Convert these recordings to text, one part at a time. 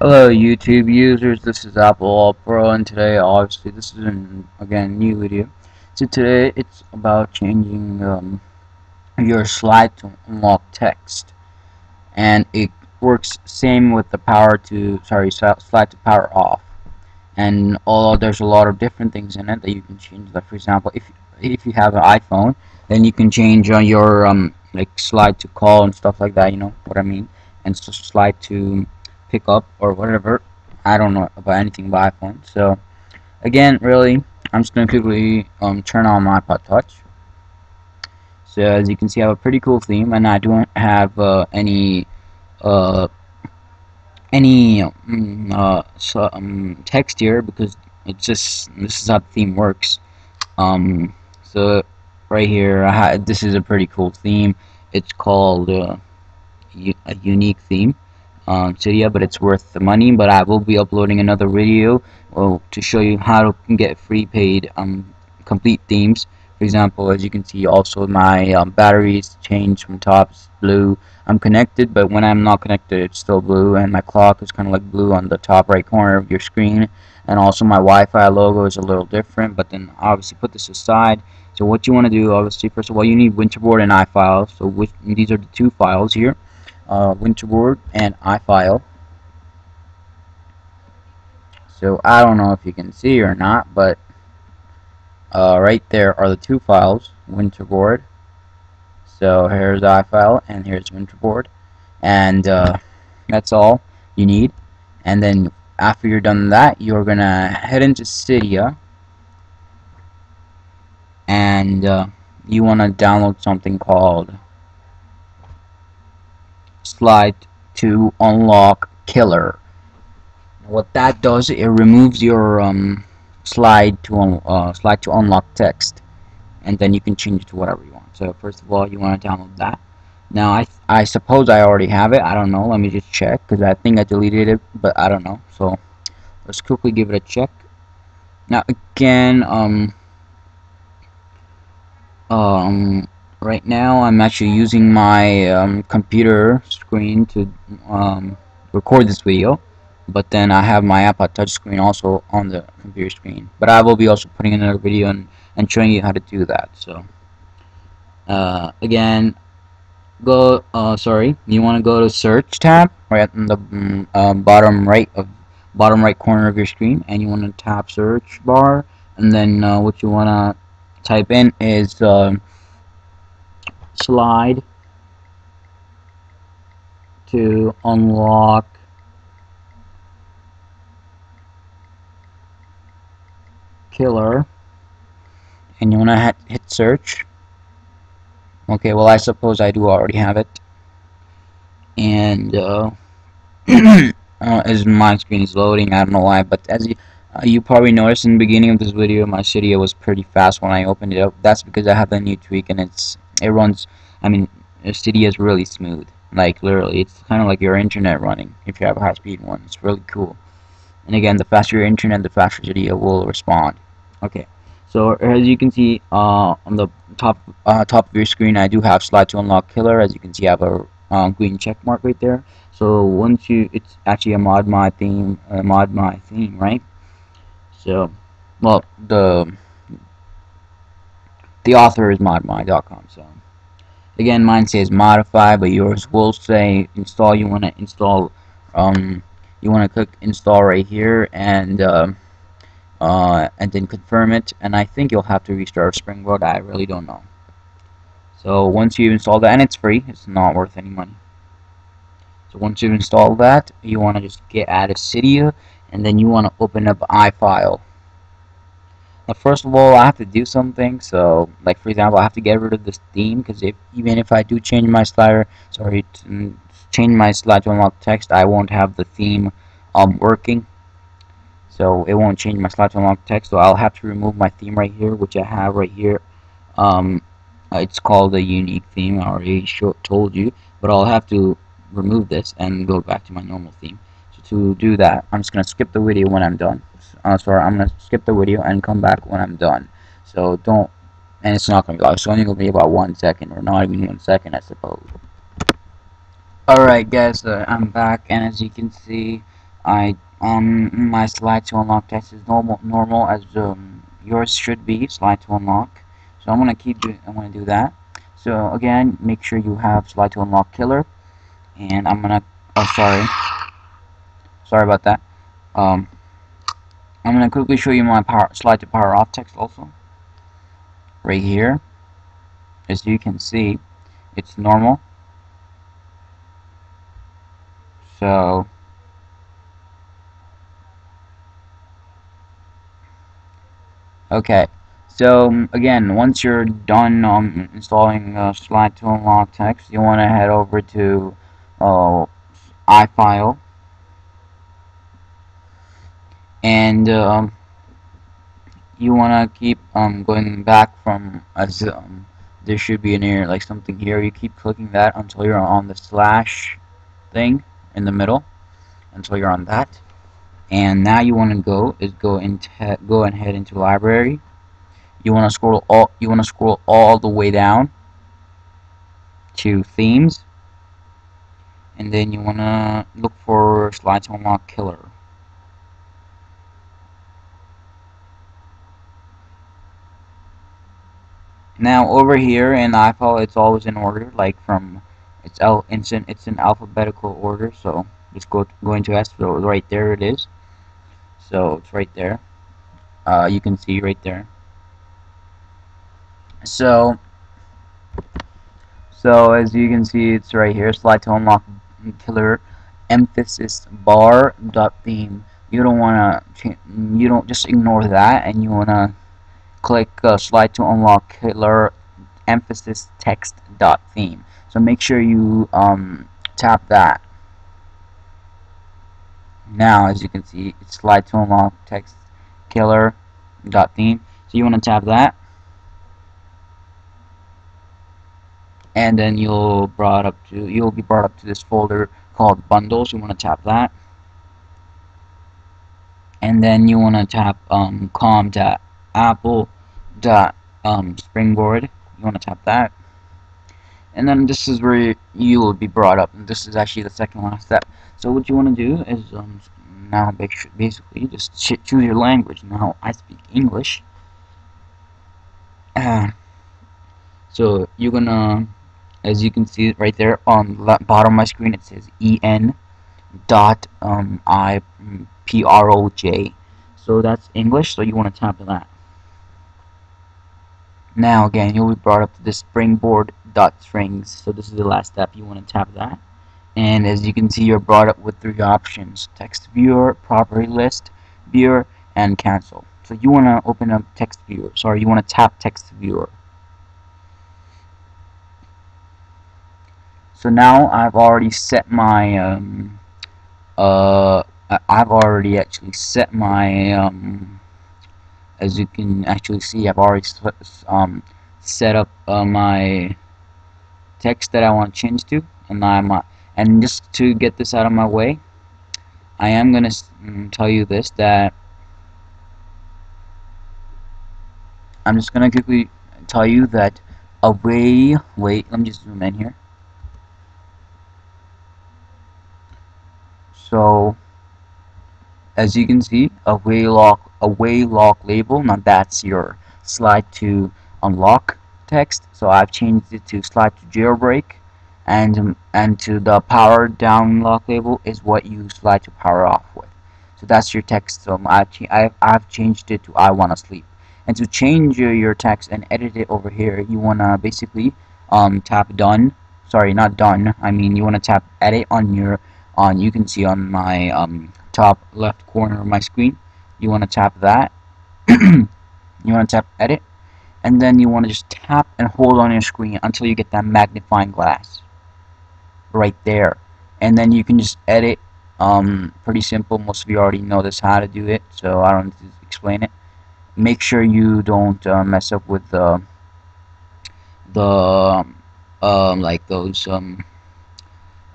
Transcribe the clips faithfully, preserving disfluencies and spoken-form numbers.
Hello YouTube users, this is Apple All Pro, and today obviously this is an again new video. So today it's about changing um, your slide to unlock text, and it works same with the power to sorry slide to power off. And although there's a lot of different things in it that you can change, like for example, if if you have an iPhone, then you can change uh, your um, like slide to call and stuff like that. You know what I mean? And so slide to pick up or whatever. I don't know about anything about iPhone. So again, really, I'm just gonna quickly um, turn on my iPod Touch. So as you can see, I have a pretty cool theme, and I don't have uh, any uh, any um, uh, so, um, text here because it's just this is how the theme works. Um, so right here, I ha this is a pretty cool theme. It's called uh, a unique theme. Um, Cydia, but it's worth the money. But I will be uploading another video well, to show you how to get free paid um, complete themes. For example, as you can see, also my um, batteries change from top blue. I'm connected, but when I'm not connected, it's still blue. And my clock is kind of like blue on the top right corner of your screen. And also my Wi-Fi logo is a little different. But then obviously put this aside. So what you want to do, obviously, first of all, you need Winterboard and iFile. So which, these are the two files here. Uh, Winterboard and iFile. So I don't know if you can see or not, but uh, right there are the two files, Winterboard. So here's iFile and here's Winterboard, and uh, that's all you need. And then after you're done that, you're gonna head into Cydia, and uh, you wanna download something called Slide to Unlock Killer. What that does, it removes your um, slide to un uh, slide to unlock text, and then you can change it to whatever you want. So first of all, you want to download that. Now I I suppose I already have it. I don't know. Let me just check because I think I deleted it, but I don't know. So let's quickly give it a check. Now again, um, um. right now I'm actually using my um, computer screen to um, record this video, but then I have my iPod Touch screen also on the computer screen, but I will be also putting in another video and, and showing you how to do that. So uh, again, go uh, sorry you want to go to search tab right in the um, uh, bottom right of bottom right corner of your screen, and you want to tap search bar, and then uh, what you want to type in is uh, slide to unlock killer, and you want to hit search. Okay, well I suppose I do already have it, and uh, uh, as my screen is loading, I don't know why, but as you Uh, you probably noticed in the beginning of this video, my Cydia was pretty fast when I opened it up. That's because I have a new tweak, and it's it runs. I mean, Cydia is really smooth. Like literally, it's kind of like your internet running if you have a high-speed one. It's really cool. And again, the faster your internet, the faster Cydia will respond. Okay. So as you can see uh, on the top uh, top of your screen, I do have Slide to Unlock Killer. As you can see, I have a uh, green check mark right there. So once you, it's actually a modmy theme, a modmy theme, right? So, well, the the author is modmy dot com. So, again, mine says modify, but yours will say install. You want to install. Um, you want to click install right here, and uh, uh, and then confirm it. And I think you'll have to restart Springboard. I really don't know. So once you install that, and it's free, it's not worth any money. So once you install that, you want to just get out of Cydia, and then you want to open up iFile. Now first of all, I have to do something. So like for example, I have to get rid of this theme, because if even if I do change my slider sorry change my slide to unlock text, I won't have the theme um, working, so it won't change my slide to unlock text. So I'll have to remove my theme right here, which I have right here. Um, it's called a unique theme, I already told you, but I'll have to remove this and go back to my normal theme. To do that, I'm just gonna skip the video when I'm done. Uh, sorry, I'm gonna skip the video and come back when I'm done. So don't, and it's not gonna be long. It's only gonna be about one second, or not even one second, I suppose. All right, guys, uh, I'm back, and as you can see, I um my slide to unlock test is normal normal as um, yours should be, slide to unlock. So I'm gonna keep doing I'm gonna do that. So again, make sure you have slide to unlock killer, and I'm gonna oh sorry sorry about that. Um, I'm gonna quickly show you my power, slide to power off text also. Right here, as you can see, it's normal. So okay, so um, again, once you're done um, installing uh, slide to unlock text, you want to head over to uh, iFile, and um, you want to keep um, going back from as um, there should be an error, like something here. You keep clicking that until you're on the slash thing in the middle, until you're on that. And now you want to go is go into go and head into library. You want to scroll all you want to scroll all the way down to themes, and then you want to look for slide to unlock killer. Now over here in iFile, it's always in order, like from it's al it's in, it's in alphabetical order. So just go go into S. So right there it is. So it's right there. Uh, you can see right there. So so as you can see, it's right here. Slide to unlock killer emphasis bar dot theme. You don't wanna you don't just ignore that, and you wanna click uh, slide to unlock killer emphasis text dot theme. So make sure you um, tap that. Now as you can see, it's slide to unlock text killer dot theme. So you want to tap that, and then you'll brought up to you'll be brought up to this folder called bundles. You want to tap that, and then you want to tap um, com dot Apple dot um, springboard. You want to tap that, and then this is where you will be brought up, and this is actually the second last step. So what you want to do is um, now basically just choose your language. Now I speak English, uh, so you're gonna, as you can see right there on the bottom of my screen, it says en dot um, I p r o j. So that's English. So you want to tap that. Now again, you'll be brought up to this springboard dot strings. So this is the last step. You want to tap that, and as you can see, you're brought up with three options: text viewer, property list viewer, and cancel. So you want to open up text viewer. Sorry, you want to tap text viewer. So now I've already set my um, uh, I've already actually set my um, as you can actually see, I've already um, set up uh, my text that I want to change to, and I'm uh, and just to get this out of my way, I am gonna mm, tell you this, that I'm just gonna quickly tell you that away. Wait, let me just zoom in here. So as you can see, away lock away lock label. Now that's your slide to unlock text. So I've changed it to slide to jailbreak, and and to the power down lock label is what you slide to power off with. So that's your text. So I've I've, I've changed it to I wanna sleep. And to change your, your text and edit it over here, you wanna basically um tap done. Sorry, not done. I mean you wanna tap edit on your on. You can see on my um top left corner of my screen. You wanna tap that. You wanna tap edit. And then you want to just tap and hold on your screen until you get that magnifying glass right there, and then you can just edit. Um, pretty simple. Most of you already know this how to do it, so I don't need to explain it. Make sure you don't uh, mess up with the the um, like those um,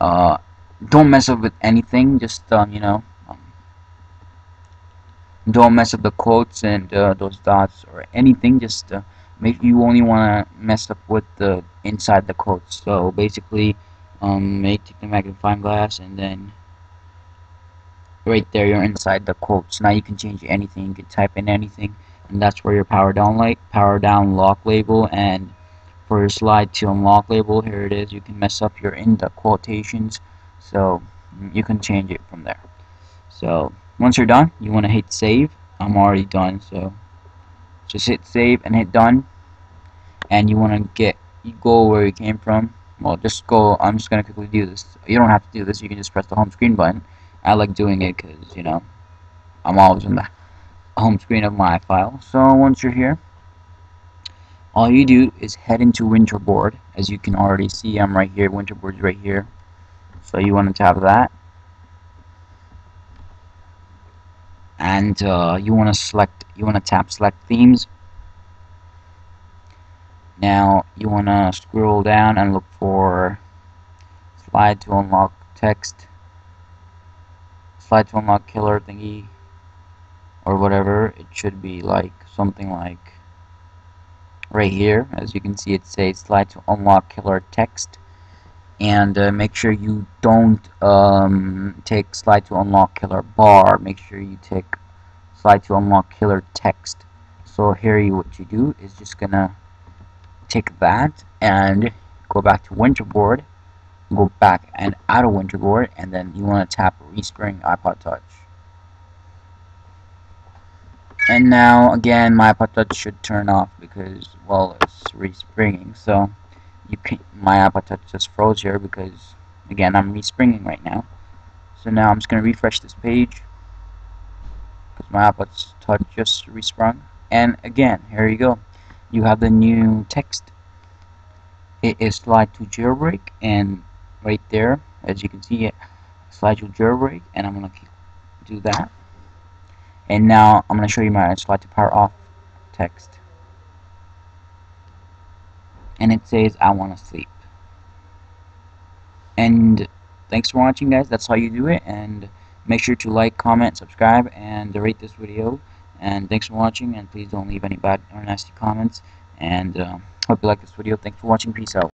uh, don't mess up with anything. Just um, you know. Don't mess up the quotes and uh, those dots or anything. Just uh, make you only want to mess up with the inside the quotes. So basically, um, make take the magnifying glass and then right there, you're inside the quotes. Now you can change anything, you can type in anything, and that's where your power down light, power down lock label, and for your slide to unlock label, here it is. You can mess up your in the quotations, so you can change it from there. So once you're done, you want to hit save. I'm already done, so just hit save and hit done. And you want to get you go where you came from. Well, just go. I'm just gonna quickly do this. You don't have to do this. You can just press the home screen button. I like doing it because, you know, I'm always on the home screen of my iFile. So once you're here, all you do is head into Winterboard. As you can already see, I'm right here. Winterboard's right here. So you want to tap that, and uh, you want to select. You want to tap select themes. Now you want to scroll down and look for slide to unlock text, slide to unlock killer thingy, or whatever. It should be like something like right here. As you can see, it says slide to unlock killer text, and uh, make sure you don't um, take slide to unlock killer bar. Make sure you take slide to unlock killer text. So here you what you do is just gonna take that and go back to Winterboard, go back and out of Winterboard, and then you want to tap respring iPod Touch. And now again, my iPod Touch should turn off because, well, it's respringing. So you can, my iPod Touch just froze here because, again, I'm respringing right now. So now I'm just gonna refresh this page because my iPod Touch just resprung. And again, here you go. You have the new text. It is slide to jailbreak, and right there, as you can see, it slide to jailbreak, and I'm gonna do that. And now I'm gonna show you my slide to power off text, and it says I want to sleep. And thanks for watching, guys. That's how you do it. And make sure to like, comment, subscribe, and rate this video. And thanks for watching, and please don't leave any bad or nasty comments. And uh, hope you like this video. Thanks for watching. Peace out.